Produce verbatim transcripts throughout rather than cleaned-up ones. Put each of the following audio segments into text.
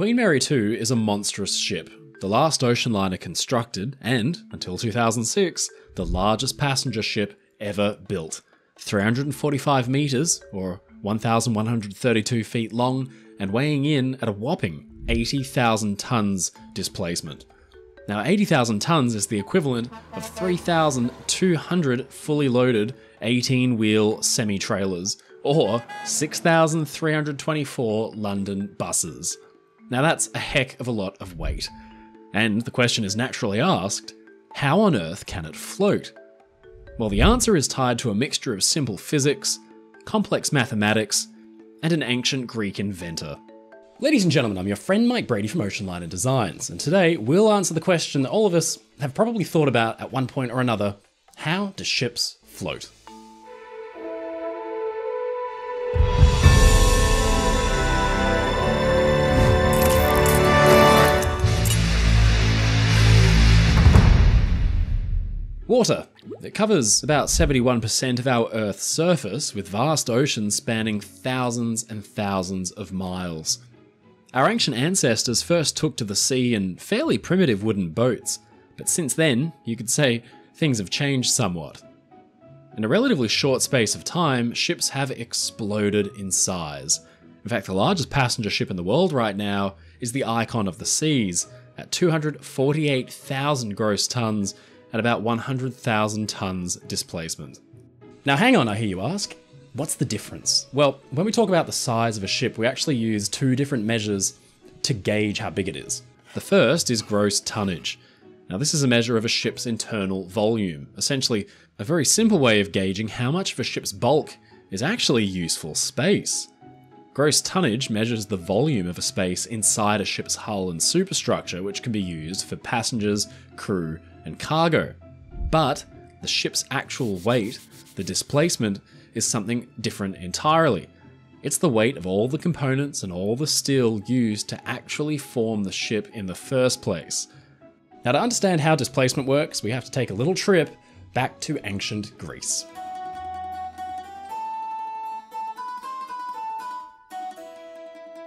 Queen Mary two is a monstrous ship, the last ocean liner constructed and, until two thousand six, the largest passenger ship ever built. three hundred forty-five metres, or one thousand one hundred thirty-two feet long, and weighing in at a whopping eighty thousand tonnes displacement. Now eighty thousand tonnes is the equivalent of three thousand two hundred fully loaded eighteen wheel semi-trailers, or six thousand three hundred twenty-four London buses. Now that's a heck of a lot of weight. And the question is naturally asked, how on earth can it float? Well, the answer is tied to a mixture of simple physics, complex mathematics, and an ancient Greek inventor. Ladies and gentlemen, I'm your friend Mike Brady from Oceanliner Designs, and today we'll answer the question that all of us have probably thought about at one point or another: how do ships float? Water. It covers about seventy-one percent of our Earth's surface, with vast oceans spanning thousands and thousands of miles. Our ancient ancestors first took to the sea in fairly primitive wooden boats, but since then, you could say things have changed somewhat. In a relatively short space of time, ships have exploded in size. In fact, the largest passenger ship in the world right now is the Icon of the Seas, at two hundred forty-eight thousand gross tons, at about one hundred thousand tonnes displacement. Now hang on, I hear you ask, what's the difference? Well, when we talk about the size of a ship, we actually use two different measures to gauge how big it is. The first is gross tonnage. Now this is a measure of a ship's internal volume, essentially a very simple way of gauging how much of a ship's bulk is actually useful space. Gross tonnage measures the volume of a space inside a ship's hull and superstructure, which can be used for passengers, crew, and cargo. But the ship's actual weight, the displacement, is something different entirely. It's the weight of all the components and all the steel used to actually form the ship in the first place. Now, to understand how displacement works, we have to take a little trip back to ancient Greece.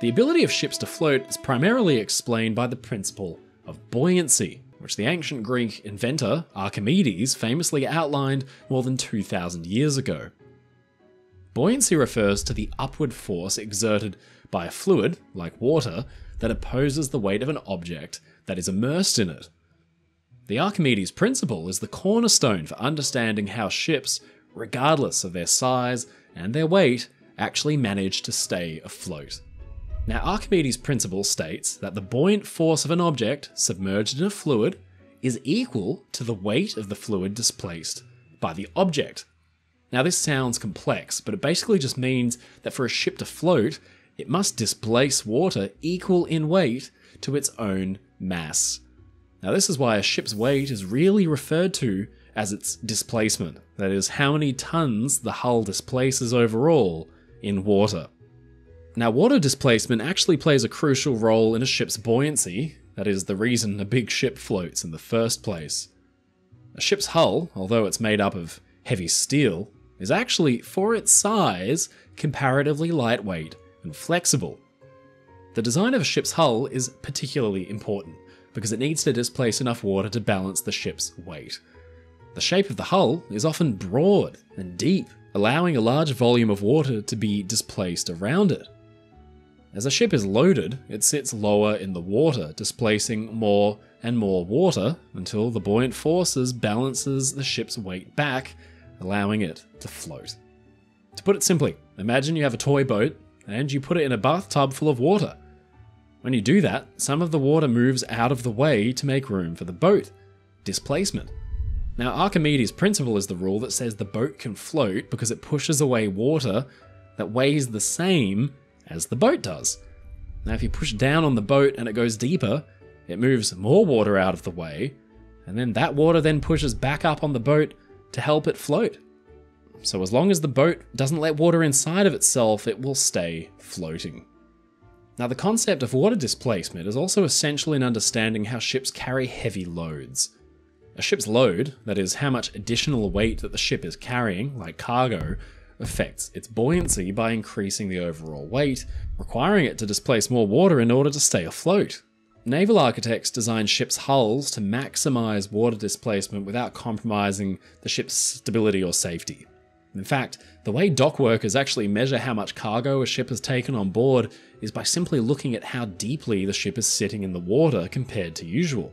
The ability of ships to float is primarily explained by the principle of buoyancy, which the ancient Greek inventor Archimedes famously outlined more than two thousand years ago. Buoyancy refers to the upward force exerted by a fluid, like water, that opposes the weight of an object that is immersed in it. The Archimedes principle is the cornerstone for understanding how ships, regardless of their size and their weight, actually manage to stay afloat. Now, Archimedes' principle states that the buoyant force of an object submerged in a fluid is equal to the weight of the fluid displaced by the object. Now, this sounds complex, but it basically just means that for a ship to float, it must displace water equal in weight to its own mass. Now, this is why a ship's weight is really referred to as its displacement, that is, how many tons the hull displaces overall in water. Now, water displacement actually plays a crucial role in a ship's buoyancy, that is, the reason a big ship floats in the first place. A ship's hull, although it's made up of heavy steel, is actually, for its size, comparatively lightweight and flexible. The design of a ship's hull is particularly important, because it needs to displace enough water to balance the ship's weight. The shape of the hull is often broad and deep, allowing a large volume of water to be displaced around it. As a ship is loaded, it sits lower in the water, displacing more and more water until the buoyant forces balances the ship's weight back, allowing it to float. To put it simply, imagine you have a toy boat and you put it in a bathtub full of water. When you do that, some of the water moves out of the way to make room for the boat. Displacement. Now, Archimedes' principle is the rule that says the boat can float because it pushes away water that weighs the same as the boat does. Now, if you push down on the boat and it goes deeper, it moves more water out of the way, and then that water then pushes back up on the boat to help it float. So as long as the boat doesn't let water inside of itself, it will stay floating. Now, the concept of water displacement is also essential in understanding how ships carry heavy loads. A ship's load, that is, how much additional weight that the ship is carrying, like cargo, affects its buoyancy by increasing the overall weight, requiring it to displace more water in order to stay afloat. Naval architects designed ships' hulls to maximize water displacement without compromising the ship's stability or safety. In fact, the way dock workers actually measure how much cargo a ship has taken on board is by simply looking at how deeply the ship is sitting in the water compared to usual.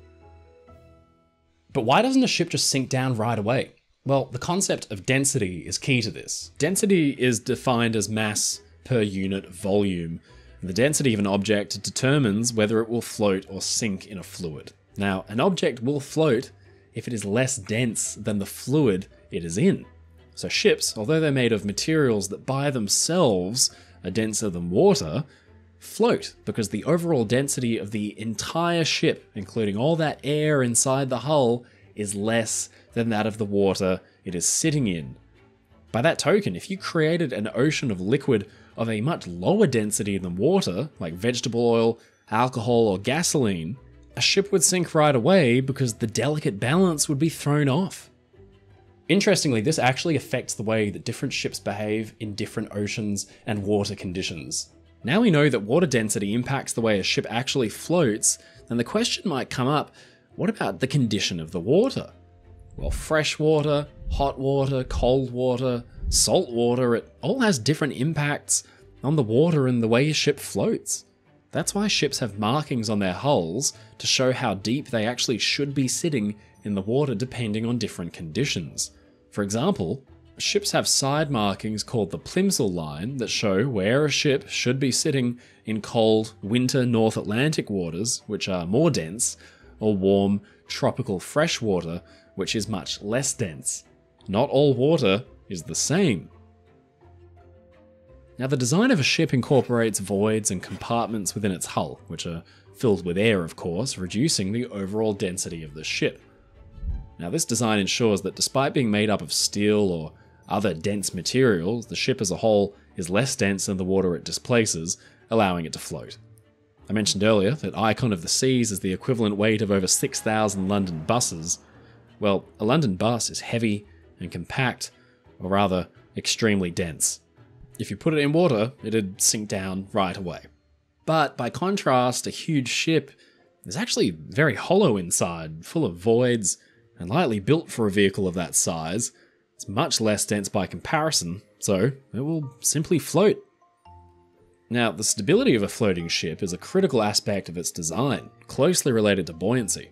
But why doesn't a ship just sink down right away? Well, the concept of density is key to this. Density is defined as mass per unit volume, and the density of an object determines whether it will float or sink in a fluid. Now, an object will float if it is less dense than the fluid it is in. So ships, although they're made of materials that by themselves are denser than water, float because the overall density of the entire ship, including all that air inside the hull, is less than that of the water it is sitting in. By that token, if you created an ocean of liquid of a much lower density than water, like vegetable oil, alcohol, or gasoline, a ship would sink right away because the delicate balance would be thrown off. Interestingly, this actually affects the way that different ships behave in different oceans and water conditions. Now we know that water density impacts the way a ship actually floats, then the question might come up, what about the condition of the water? Well, fresh water, hot water, cold water, salt water, it all has different impacts on the water and the way a ship floats. That's why ships have markings on their hulls to show how deep they actually should be sitting in the water depending on different conditions. For example, ships have side markings called the Plimsoll line that show where a ship should be sitting in cold winter North Atlantic waters, which are more dense, or warm tropical fresh water, which is much less dense. Not all water is the same. Now, the design of a ship incorporates voids and compartments within its hull, which are filled with air, of course, reducing the overall density of the ship. Now, this design ensures that despite being made up of steel or other dense materials, the ship as a whole is less dense than the water it displaces, allowing it to float. I mentioned earlier that Icon of the Seas is the equivalent weight of over six thousand London buses. Well, a London bus is heavy and compact, or rather, extremely dense. If you put it in water, it'd sink down right away. But by contrast, a huge ship is actually very hollow inside, full of voids, and lightly built for a vehicle of that size. It's much less dense by comparison, so it will simply float. Now, the stability of a floating ship is a critical aspect of its design, closely related to buoyancy.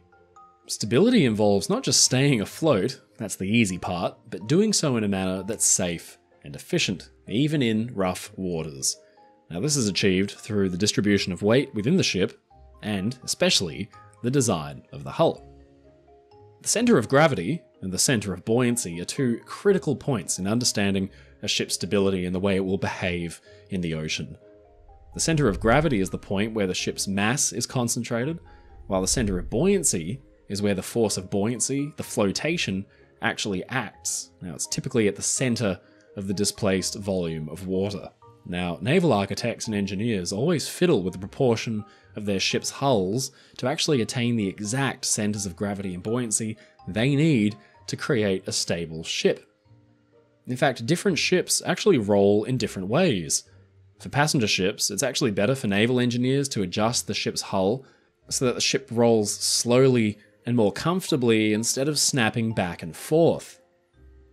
Stability involves not just staying afloat, that's the easy part, but doing so in a manner that's safe and efficient, even in rough waters. Now, this is achieved through the distribution of weight within the ship, and especially the design of the hull. The center of gravity and the center of buoyancy are two critical points in understanding a ship's stability and the way it will behave in the ocean. The center of gravity is the point where the ship's mass is concentrated, while the center of buoyancy is where the force of buoyancy, the flotation, actually acts. Now, it's typically at the center of the displaced volume of water. Now, naval architects and engineers always fiddle with the proportion of their ship's hulls to actually attain the exact centers of gravity and buoyancy they need to create a stable ship. In fact, different ships actually roll in different ways. For passenger ships, it's actually better for naval engineers to adjust the ship's hull so that the ship rolls slowly and more comfortably instead of snapping back and forth.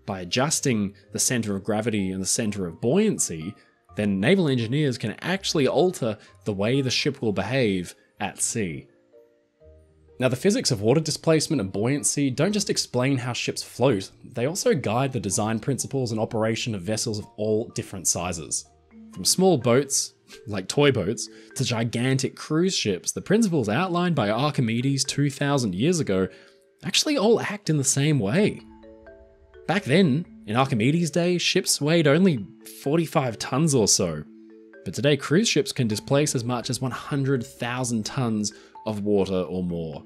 By adjusting the center of gravity and the center of buoyancy, then naval engineers can actually alter the way the ship will behave at sea. Now, the physics of water displacement and buoyancy don't just explain how ships float, they also guide the design principles and operation of vessels of all different sizes. From small boats, like toy boats, to gigantic cruise ships, the principles outlined by Archimedes two thousand years ago actually all act in the same way. Back then, in Archimedes' day, ships weighed only forty-five tons or so, but today cruise ships can displace as much as one hundred thousand tons of water or more.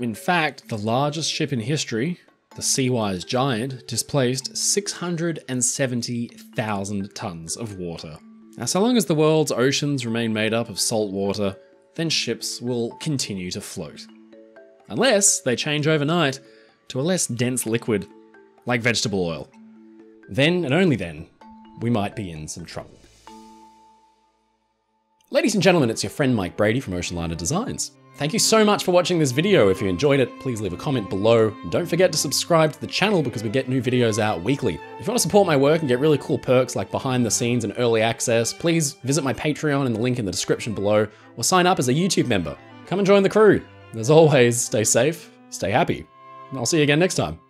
In fact, the largest ship in history, the Seawise Giant, displaced six hundred seventy thousand tons of water. Now, so long as the world's oceans remain made up of salt water, then ships will continue to float. Unless they change overnight to a less dense liquid, like vegetable oil. Then, and only then, we might be in some trouble. Ladies and gentlemen, it's your friend Mike Brady from Oceanliner Designs. Thank you so much for watching this video. If you enjoyed it, please leave a comment below. Don't forget to subscribe to the channel because we get new videos out weekly. If you want to support my work and get really cool perks like behind the scenes and early access, please visit my Patreon in the link in the description below, or sign up as a YouTube member. Come and join the crew. As always, stay safe, stay happy, and I'll see you again next time.